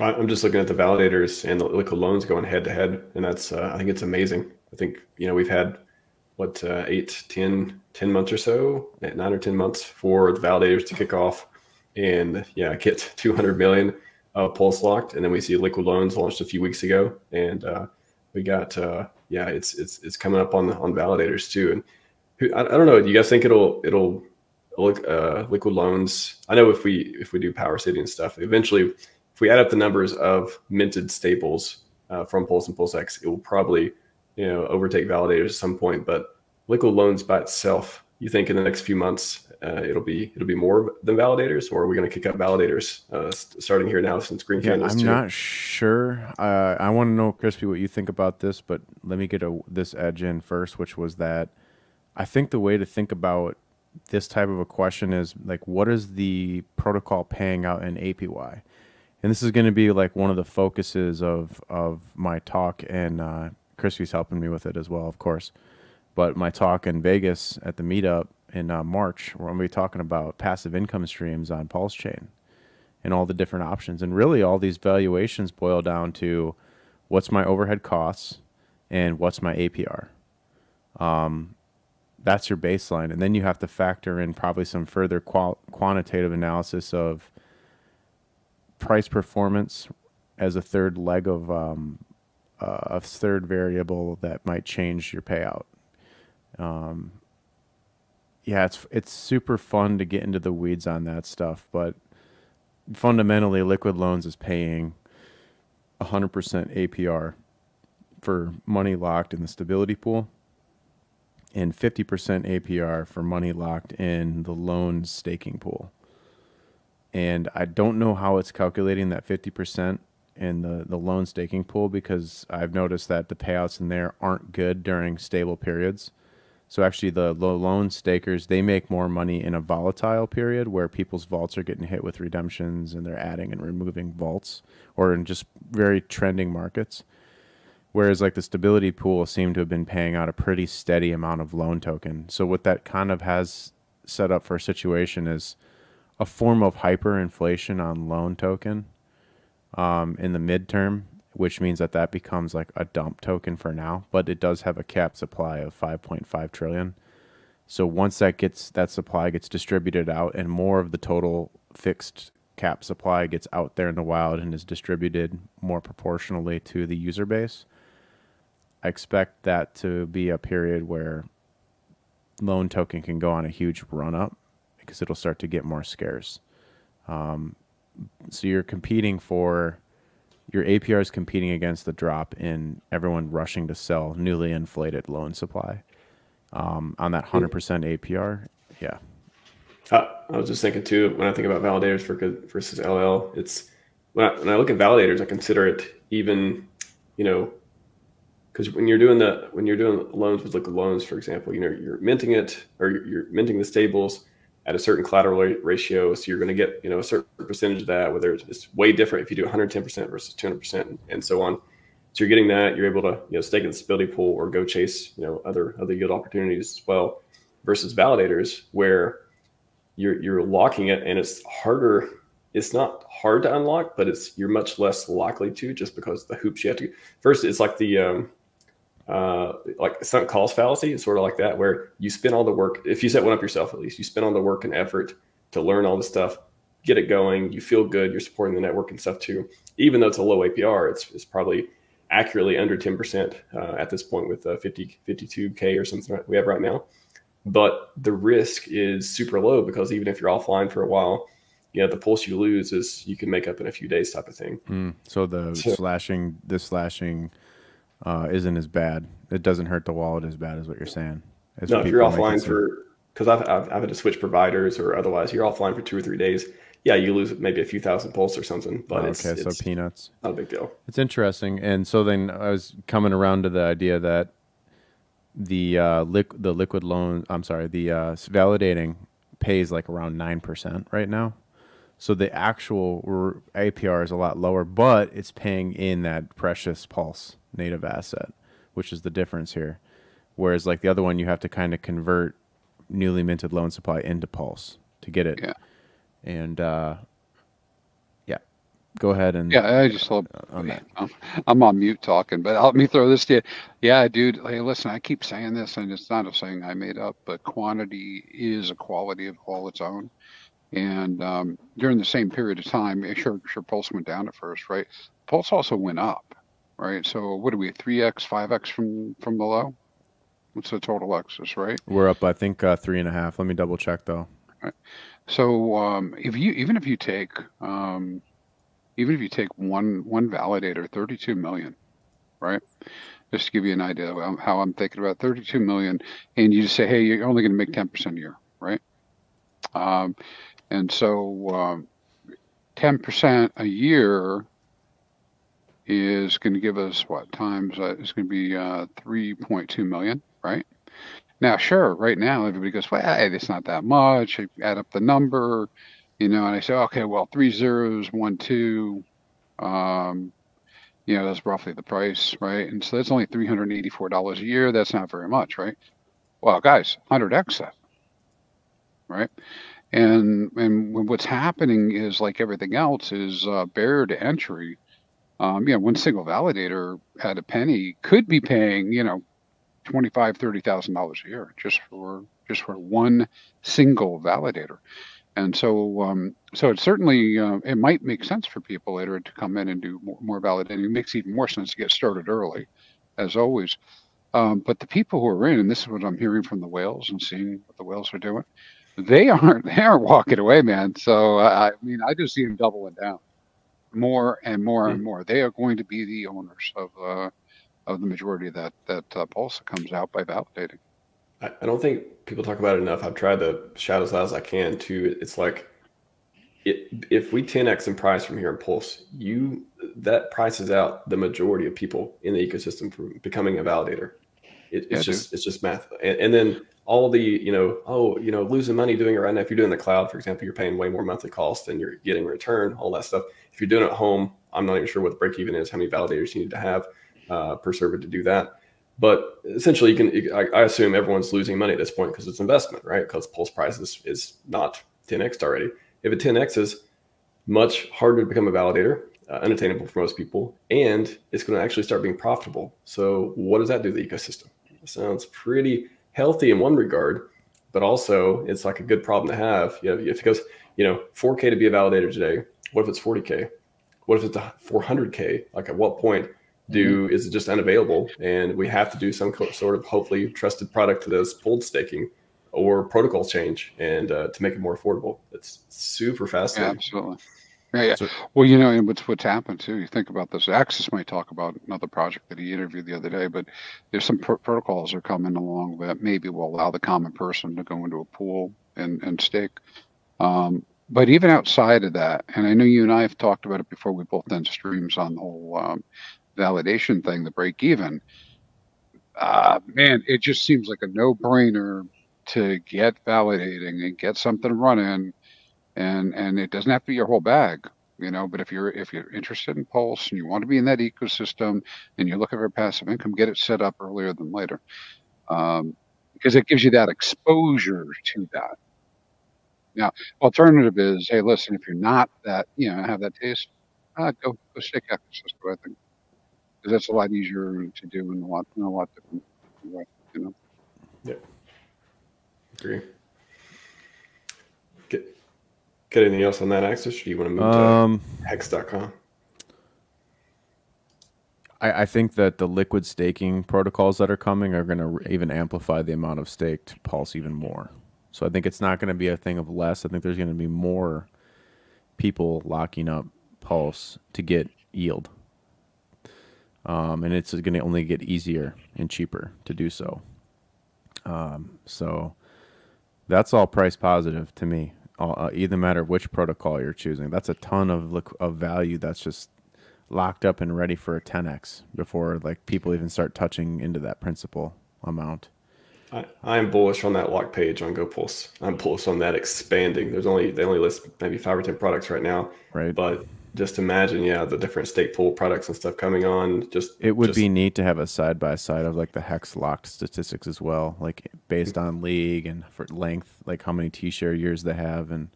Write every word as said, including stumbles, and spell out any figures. I'm just looking at the validators and the liquid loans going head to head. And that's, uh, I think it's amazing. I think, you know, we've had what, uh, eight, ten, ten months or so, nine or ten months for the validators to kick off and yeah, get two hundred million uh, pulse locked. And then we see liquid loans launched a few weeks ago. And uh, we got, uh, yeah, it's, it's, it's coming up on the, on validators too. And who, I, I don't know, do you guys think it'll, it'll look, uh, liquid loans? I know if we, if we do Power City and stuff, eventually, if we add up the numbers of minted staples uh, from Pulse and PulseX, it will probably, you know, overtake validators at some point. But liquid loans by itself, you think in the next few months uh, it'll be it'll be more than validators, or are we going to kick up validators uh, st starting here now since Green Canyon? Yeah, I'm too? not sure. Uh, I want to know, Crispy, what you think about this. But let me get a, this edge in first, which was that I think the way to think about this type of a question is like, what is the protocol paying out in A P Y? And this is going to be like one of the focuses of, of my talk, and uh, Crispy's helping me with it as well, of course. But my talk in Vegas at the meetup in uh, March, we're going to be talking about passive income streams on PulseChain and all the different options. And really all these valuations boil down to what's my overhead costs and what's my A P R. Um, that's your baseline. And then you have to factor in probably some further qual quantitative analysis of price performance as a third leg of um, uh, a third variable that might change your payout. Um, yeah, it's it's super fun to get into the weeds on that stuff, but fundamentally, liquid loans is paying one hundred percent A P R for money locked in the stability pool and fifty percent A P R for money locked in the loan staking pool. And I don't know how it's calculating that fifty percent in the, the loan staking pool, because I've noticed that the payouts in there aren't good during stable periods. So actually the loan stakers, they make more money in a volatile period where people's vaults are getting hit with redemptions and they're adding and removing vaults, or in just very trending markets. Whereas like the stability pool seemed to have been paying out a pretty steady amount of loan token. So what that kind of has set up for a situation is a form of hyperinflation on loan token um, in the midterm, which means that that becomes like a dump token for now, but it does have a cap supply of five point five trillion. So once that gets that supply gets distributed out and more of the total fixed cap supply gets out there in the wild and is distributed more proportionally to the user base, I expect that to be a period where loan token can go on a huge run up, because it'll start to get more scarce. Um, so you're competing for, your A P R is competing against the drop in everyone rushing to sell newly inflated loan supply um, on that one hundred percent A P R. Yeah. Uh, I was just thinking too, when I think about validators for, versus L L, it's, when I, when I look at validators, I consider it even, you know, because when you're doing the, when you're doing loans with liquid loans, for example, you know, you're minting it or you're minting the stables at a certain collateral ratio, so you're going to get, you know, a certain percentage of that. Whether it's, it's way different if you do one hundred ten percent versus two hundred percent, and so on. So you're getting that. You're able to, you know, stake in the stability pool or go chase, you know, other other yield opportunities as well. Versus validators, where you're you're locking it, and it's harder. It's not hard to unlock, but it's you're much less likely to, just because the hoops you have to. First, it's like the um, Uh, like sunk cost fallacy. It's sort of like that, where you spend all the work, if you set one up yourself at least, you spend all the work and effort to learn all this stuff, get it going, you feel good, you're supporting the network and stuff too. Even though it's a low A P R, it's, it's probably accurately under ten percent uh, at this point with uh, fifty, fifty-two K or something that we have right now. But the risk is super low, because even if you're offline for a while, you know, the pulse you lose is you can make up in a few days type of thing. Mm, so the so, slashing, the slashing... Uh, isn't as bad. It doesn't hurt the wallet as bad as what you're saying. As no, if you're offline for, because I've, I've, I've had to switch providers or otherwise, you're offline for two or three days. Yeah, you lose maybe a few thousand pulse or something, but oh, it's, okay, it's so peanuts. Not a big deal. It's interesting. And so then I was coming around to the idea that the uh, liq the liquid loan, I'm sorry, the uh, validating pays like around nine percent right now. So the actual A P R is a lot lower, but it's paying in that precious pulse native asset, which is the difference here. Whereas like the other one, you have to kind of convert newly minted loan supply into pulse to get it. Yeah. And uh, yeah, go ahead and yeah, I just uh, on that. I'm on mute talking, but let me throw this to you. Yeah, dude. Hey, listen, I keep saying this, and it's not a saying I made up, but quantity is a quality of all its own. And um, during the same period of time, sure, sure, Pulse went down at first, right? Pulse also went up, right? So what are we, three X, five X from from the low? What's the total X's, right? We're up, I think, uh, three and a half. Let me double check though. Right. So um, if you even if you take um, even if you take one one validator, thirty-two million, right? Just to give you an idea of how I'm thinking about thirty-two million, and you just say, hey, you're only going to make ten percent a year, right? Um, and so um, ten percent a year is going to give us what times? Uh, it's going to be uh, three point two million, right? Now, sure, right now, everybody goes, well, hey, it's not that much. I add up the number, you know, and I say, okay, well, three zeros, one, two, um, you know, that's roughly the price, right? And so that's only three hundred eighty-four dollars a year. That's not very much, right? Well, guys, one hundred X that, right? And, and what's happening is, like everything else, is uh, barrier to entry. Um, you know, one single validator at a penny could be paying, you know, twenty-five, thirty thousand dollars a year just for just for one single validator, and so um, so it certainly uh, it might make sense for people later to come in and do more, more validating. It makes even more sense to get started early, as always. Um, but the people who are in, and this is what I'm hearing from the whales and seeing what the whales are doing, they aren't they aren't walking away, man. So I, I mean, I just see them doubling down more and more and more. They are going to be the owners of. Uh, of the majority of that that uh, Pulse comes out by validating. I, I don't think people talk about it enough. I've tried to shout as loud as I can too. It's like, it, if we ten X in price from here in Pulse, you that prices out the majority of people in the ecosystem from becoming a validator. It, it's yeah, just dude. it's just math. And, and then all the you know oh you know losing money doing it right now. If you're doing the cloud, for example, you're paying way more monthly costs than you're getting return. All that stuff. If you're doing it at home, I'm not even sure what the break even is. How many validators you need to have. Uh, per server to do that, but essentially you can. You, I, I assume everyone's losing money at this point because it's investment, right? Because Pulse price is, is not ten X'd already. If it ten X is much harder to become a validator, uh, unattainable for most people, and it's going to actually start being profitable. So what does that do to the ecosystem? It sounds pretty healthy in one regard, but also it's like a good problem to have. You know, if it goes, you know, four K to be a validator today, what if it's forty K? What if it's four hundred K? Like at what point? Do is just unavailable, and we have to do some sort of hopefully trusted product to those pulled staking or protocol change, and uh, to make it more affordable. It's super fascinating. Yeah, absolutely. Yeah, yeah. So, well, you know, and what's what's happened too. You think about this. Axis might talk about another project that he interviewed the other day, but there's some pro protocols that are coming along that maybe will allow the common person to go into a pool and and stake. Um, But even outside of that, and I know you and I have talked about it before. We both done streams on the whole. Um, validation thing, the break even, uh, man, it just seems like a no brainer to get validating and get something running, and and it doesn't have to be your whole bag, you know. But if you're if you're interested in Pulse and you want to be in that ecosystem and you're looking for passive income, get it set up earlier than later, um, because it gives you that exposure to that. Now, alternative is, hey, listen, if you're not that, you know, have that taste, uh, go go stick out the system, I think. Because that's a lot easier to do in a lot, in a lot different way, you know? Yeah. Agree. Get, get anything else on that axis? Or do you want to move um, to hex dot com? I, I think that the liquid staking protocols that are coming are going to even amplify the amount of staked Pulse even more. So I think it's not going to be a thing of less. I think there's going to be more people locking up Pulse to get yield. Um, and it's going to only get easier and cheaper to do so. Um, so that's all price positive to me, uh, either matter of which protocol you're choosing. That's a ton of, of value that's just locked up and ready for a ten X before like people even start touching into that principal amount. I, I'm bullish on that lock page on GoPulse. I'm bullish on that expanding. There's only they only list maybe five or ten products right now, right? But just imagine, yeah, the different stake pool products and stuff coming on. Just it would just... be neat to have a side by side of like the hex locked statistics as well, like based on league and for length, like how many T-share years they have, and